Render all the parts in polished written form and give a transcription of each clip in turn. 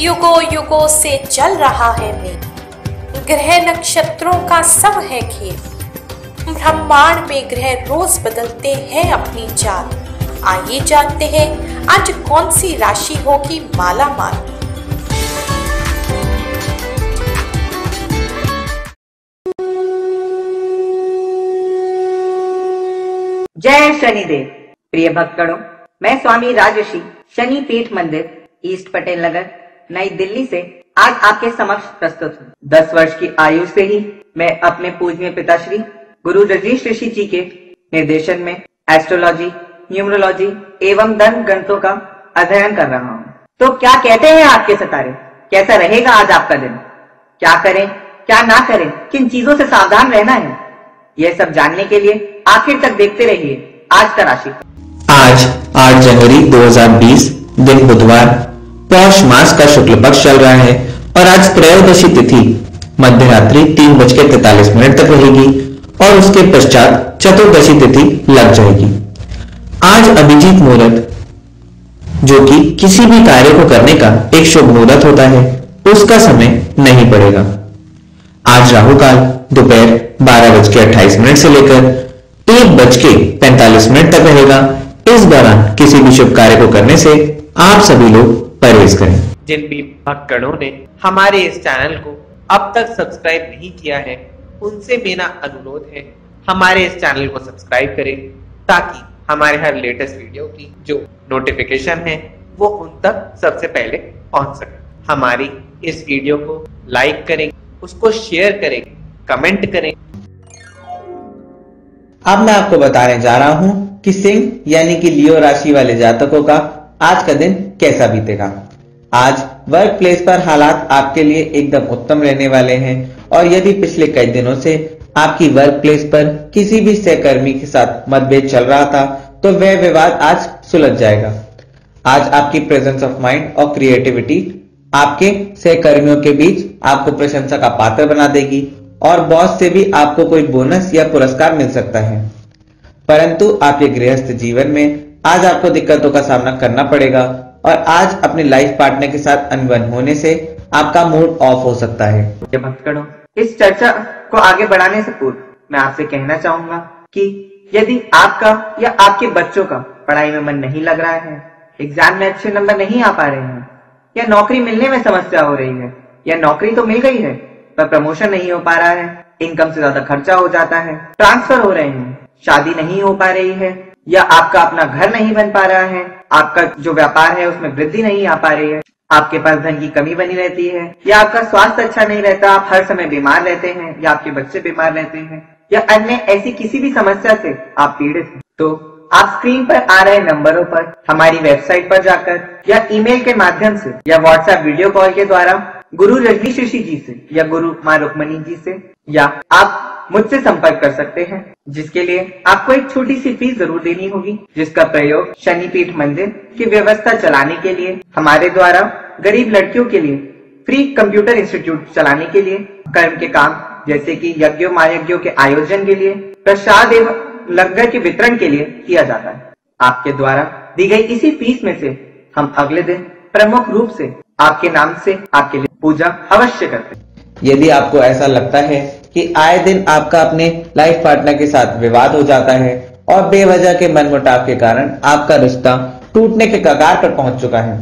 युगों युगों से चल रहा है मेघ, ग्रह नक्षत्रों का सब है खेल। ब्रह्मांड में ग्रह रोज बदलते हैं अपनी चाल। आइए जानते हैं आज कौन सी राशि होगी माला माल। जय शनिदेव। प्रिय भक्तगणों, मैं स्वामी राज ऋषि शनि पीठ मंदिर, ईस्ट पटेल नगर, नई दिल्ली से आज आपके समक्ष प्रस्तुत हूँ। 10 वर्ष की आयु से ही मैं अपने पूजनीय पिताश्री गुरु रजेश ऋषि जी के निर्देशन में एस्ट्रोलॉजी, न्यूमरोलॉजी एवं धन ग्रंथों का अध्ययन कर रहा हूँ। तो क्या कहते हैं आपके सितारे, कैसा रहेगा आज आपका दिन, क्या करें क्या ना करें, किन चीजों से सावधान रहना है, यह सब जानने के लिए आखिर तक देखते रहिए आज का राशि। आज 8 जनवरी 2020 दिन बुधवार, पौष मास का शुक्ल पक्ष चल रहा है और आज त्रयोदशी तिथि मध्यरात्रि 3:43 तक रहेगी और उसके पश्चात चतुर्दशी तिथि लग जाएगी। आज अभिजीत मुहूर्त, जो कि किसी भी कार्य को करने का एक शुभ मुहूर्त होता है, उसका समय नहीं पड़ेगा। आज राहु काल दोपहर 12:28 से लेकर 1:45 तक रहेगा। इस दौरान किसी भी शुभ कार्य को करने से आप सभी लोग परहेज करें। जिन भी भक्तगणों ने हमारे इस चैनल को अब तक सब्सक्राइब नहीं किया है, उनसे मेरा अनुरोध है हमारे इस चैनल को सब्सक्राइब करें, ताकि हमारे हर लेटेस्ट वीडियो की जो नोटिफिकेशन है वो उन तक सबसे पहले पहुंच सके। हमारी इस वीडियो को लाइक करें, उसको शेयर करें, कमेंट करें। अब मैं आपको बताने जा रहा हूँ कि सिंह यानी कि लियो राशि वाले जातकों का आज का दिन कैसा बीतेगा। आज वर्क प्लेस पर हालात आपके लिए एकदम उत्तम रहने वाले हैं और यदि पिछले कई दिनों से आपकी वर्क प्लेस पर किसी भी सहकर्मी के साथ मतभेद चल रहा था, तो वह विवाद आज सुलझ जाएगा। आज आपकी प्रेजेंस ऑफ माइंड और क्रिएटिविटी आपके सहकर्मियों के बीच आपको प्रशंसा का पात्र बना देगी और बॉस से भी आपको कोई बोनस या पुरस्कार मिल सकता है। परंतु आपके गृहस्थ जीवन में आज आपको दिक्कतों का सामना करना पड़ेगा और आज अपने लाइफ पार्टनर के साथ अनबन होने से आपका मूड ऑफ हो सकता है। भक्तगणों, इस चर्चा को आगे बढ़ाने से पूर्व मैं आपसे कहना चाहूंगा कि यदि आपका या आपके बच्चों का पढ़ाई में मन नहीं लग रहा है, एग्जाम में अच्छे नंबर नहीं आ पा रहे हैं, या नौकरी मिलने में समस्या हो रही है, या नौकरी तो मिल गई है पर प्रमोशन नहीं हो पा रहा है, इनकम से ज्यादा खर्चा हो जाता है, ट्रांसफर हो रहे हैं, शादी नहीं हो पा रही है, या आपका अपना घर नहीं बन पा रहा है, आपका जो व्यापार है उसमें वृद्धि नहीं आ पा रही है, आपके पास धन की कमी बनी रहती है, या आपका स्वास्थ्य अच्छा नहीं रहता, आप हर समय बीमार रहते हैं, या आपके बच्चे बीमार रहते हैं, या अन्य ऐसी किसी भी समस्या से आप पीड़ित हैं, तो आप स्क्रीन पर आ रहे नंबरों पर हमारी वेबसाइट पर जाकर या ईमेल के माध्यम से या व्हाट्सएप वीडियो कॉल के द्वारा गुरु रजनीश ऋषि जी से या गुरु मां रुक्मणी जी से या आप मुझसे संपर्क कर सकते हैं, जिसके लिए आपको एक छोटी सी फीस जरूर देनी होगी, जिसका प्रयोग शनि पीठ मंदिर की व्यवस्था चलाने के लिए हमारे द्वारा गरीब लड़कियों के लिए फ्री कंप्यूटर इंस्टीट्यूट चलाने के लिए, कर्म के काम जैसे कि यज्ञों महायज्ञों के आयोजन के लिए, प्रसाद एवं लंगर के वितरण के लिए किया जाता है। आपके द्वारा दी गई इसी फीस में से हम अगले दिन प्रमुख रूप से आपके नाम से आपके लिए पूजा अवश्य करते हैं। यदि आपको ऐसा लगता है कि आए दिन आपका अपने लाइफ पार्टनर के साथ विवाद हो जाता है और बेवजह के मनमुटाव के कारण आपका रिश्ता टूटने के कगार पर पहुंच चुका है,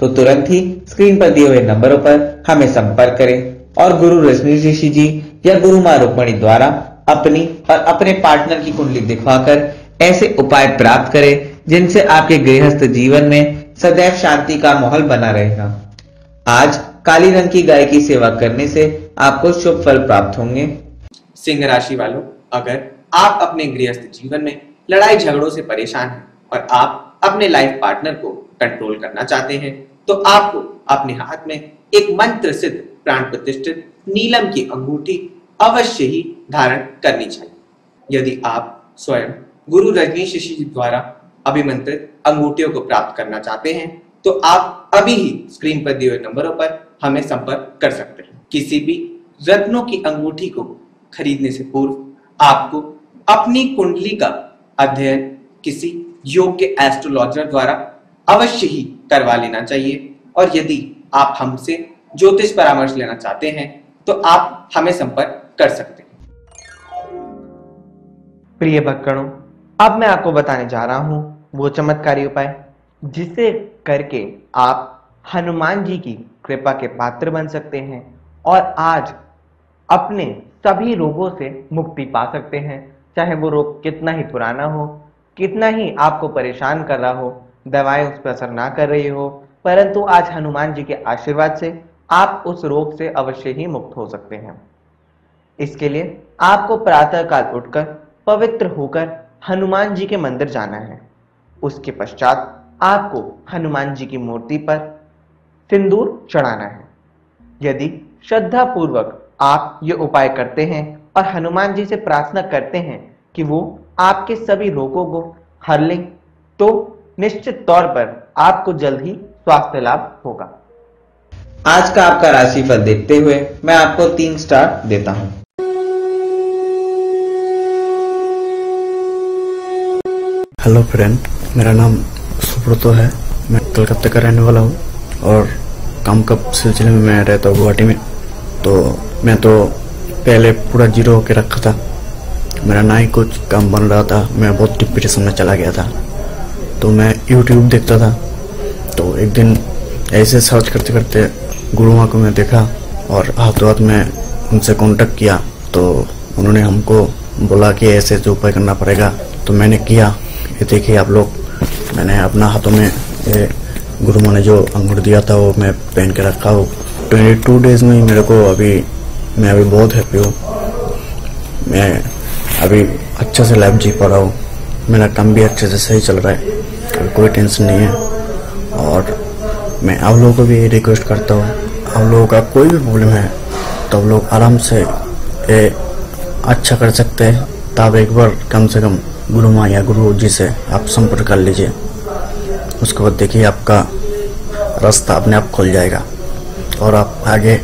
तो तुरंत ही स्क्रीन पर दिए हुए नंबरों पर हमें संपर्क करें और गुरु रजनीश ऋषि जी या गुरु मां रुक्मणी द्वारा अपनी और अपने पार्टनर की कुंडली दिखवाकर ऐसे उपाय प्राप्त करें जिनसे आपके गृहस्थ जीवन में सदैव शांति का माहौल बना रहेगा। आज काली रंग की गाय की सेवा करने से आपको शुभ फल प्राप्त होंगे। सिंह राशि वालों, अगर आप अपने गृहस्थ जीवन में लड़ाई झगड़ों से परेशान हैं और आप अपने लाइफ पार्टनर को कंट्रोल करना चाहते हैं, तो आपको अपने हाथ में एक मंत्र सिद्ध प्राण प्रतिष्ठित नीलम की अंगूठी अवश्य ही धारण करनी चाहिए। यदि आप स्वयं गुरु रजनीश ऋषि जी द्वारा अभिमंत्रित अंगूठियों को प्राप्त करना चाहते हैं, तो आप अभी ही स्क्रीन पर दिए हुए नंबरों पर हमें संपर्क कर सकते हैं। किसी भी रत्नों की अंगूठी को खरीदने से पूर्व आपको अपनी कुंडली का अध्ययन किसी योग के एस्ट्रोलॉजर द्वारा अवश्य ही करवा लेना चाहिए। और यदि आप हमसे ज्योतिष परामर्श लेना चाहते हैं तो आप हमें संपर्क कर सकते हैं। प्रिय भक्तगणों, अब मैं आपको बताने जा रहा हूं वो चमत्कारी उपाय जिसे करके आप हनुमान जी की कृपा के पात्र बन सकते हैं और आज अपने सभी रोगों से मुक्ति पा सकते हैं, चाहे वो रोग कितना ही पुराना हो, कितना ही आपको परेशान कर रहा हो, दवाएं उस पर असर ना कर रही हो, परंतु आज हनुमान जी के आशीर्वाद से आप उस रोग से अवश्य ही मुक्त हो सकते हैं। इसके लिए आपको प्रातःकाल उठकर पवित्र होकर हनुमान जी के मंदिर जाना है। उसके पश्चात आपको हनुमान जी की मूर्ति पर सिंदूर चढ़ाना है। यदि श्रद्धा पूर्वक आप ये उपाय करते हैं और हनुमान जी से प्रार्थना करते हैं कि वो आपके सभी रोगों को हर लें, तो निश्चित तौर पर आपको जल्द ही स्वास्थ्य लाभ होगा। आज का आपका राशिफल देखते हुए मैं आपको 3 स्टार देता हूँ। हेलो फ्रेंड, मेरा नाम सुप्रत है, मैं कोलकाता का रहने वाला हूँ और काम का सिलसिले में मैं रहता हूँ गुवाहाटी में। तो मैं तो पहले पूरा जीरो होकर रखा था, मेरा ना ही कुछ काम बन रहा था, मैं बहुत डिप्रेशन में चला गया था। तो मैं YouTube देखता था, तो एक दिन ऐसे सर्च करते करते गुरु मां को मैं देखा और हाथों हाथ में उनसे कांटेक्ट किया। तो उन्होंने हमको बोला कि ऐसे जो उपाय करना पड़ेगा, तो मैंने किया। ये देखिए आप लोग, मैंने अपना हाथों में गुरु मां ने जो अंगूर दिया था वो मैं पहन के रखा हूँ। 22 डेज में मेरे को मैं अभी बहुत हैप्पी हूँ, मैं अभी अच्छे से लाइफ जी पा रहा हूँ, मेरा काम भी अच्छे से सही चल रहा है, कोई टेंशन नहीं है। और मैं आप लोगों को भी रिक्वेस्ट करता हूँ, आप लोगों का कोई भी प्रॉब्लम है तो आप लोग आराम से अच्छा कर सकते हैं। तब एक बार कम से कम गुरु माँ या गुरु जी से आप संपर्क कर लीजिए, उसके बाद देखिए आपका रास्ता अपने आप खुल जाएगा और आप आगे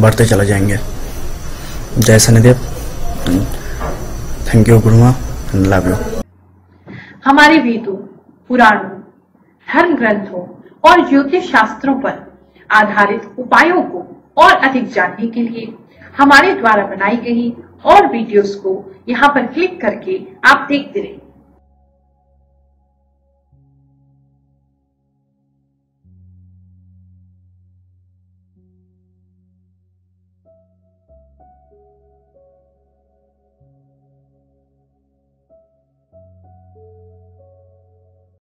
बढ़ते चले जाएंगे। जय शनिदेव, थैंक यू गुरु माँ, लव यू। हमारे वेदों, पुराणों, धर्म ग्रंथों और ज्योतिष शास्त्रों पर आधारित उपायों को और अधिक जानने के लिए हमारे द्वारा बनाई गई और वीडियोस को यहाँ पर क्लिक करके आप देखते रहें।